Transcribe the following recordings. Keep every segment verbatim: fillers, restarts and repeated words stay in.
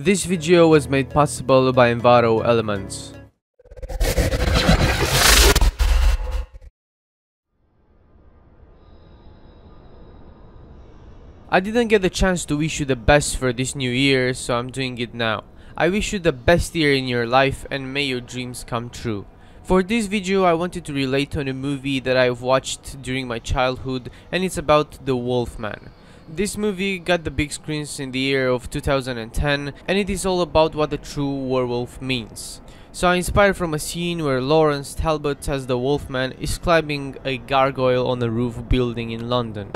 This video was made possible by Envato Elements. I didn't get the chance to wish you the best for this new year, so I'm doing it now. I wish you the best year in your life and may your dreams come true. For this video, I wanted to relate on a movie that I've watched during my childhood, and it's about The Wolfman. This movie got the big screens in the year of two thousand ten, and it is all about what the true werewolf means. So I inspired from a scene where Lawrence Talbot as the Wolfman is climbing a gargoyle on a roof building in London.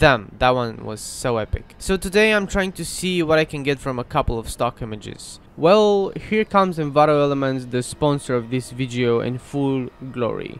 Damn, that one was so epic. So today I'm trying to see what I can get from a couple of stock images. Well, here comes Envato Elements, the sponsor of this video, in full glory.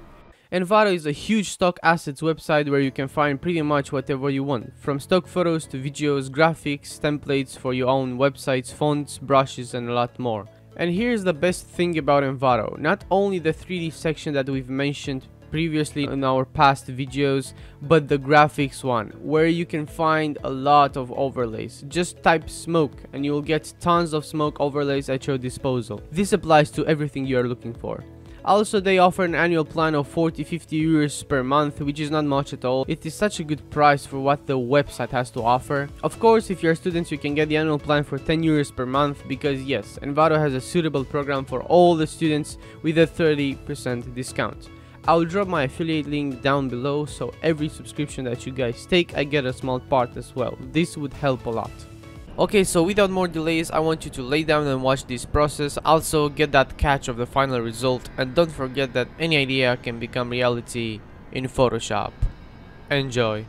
Envato is a huge stock assets website where you can find pretty much whatever you want, from stock photos to videos, graphics, templates for your own websites, fonts, brushes, and a lot more. And here's the best thing about Envato: not only the three D section that we've mentioned previously in our past videos, but the graphics one, where you can find a lot of overlays. Just type smoke and you'll get tons of smoke overlays at your disposal. This applies to everything you are looking for. Also, they offer an annual plan of forty to fifty euros per month, which is not much at all. It is such a good price for what the website has to offer. Of course, if you're students, you can get the annual plan for ten euros per month, because yes, Envato has a suitable program for all the students with a thirty percent discount. I'll drop my affiliate link down below, so every subscription that you guys take, I get a small part as well. This would help a lot. Okay, so without more delays, I want you to lay down and watch this process. Also, get that catch of the final result, and don't forget that any idea can become reality in Photoshop. Enjoy!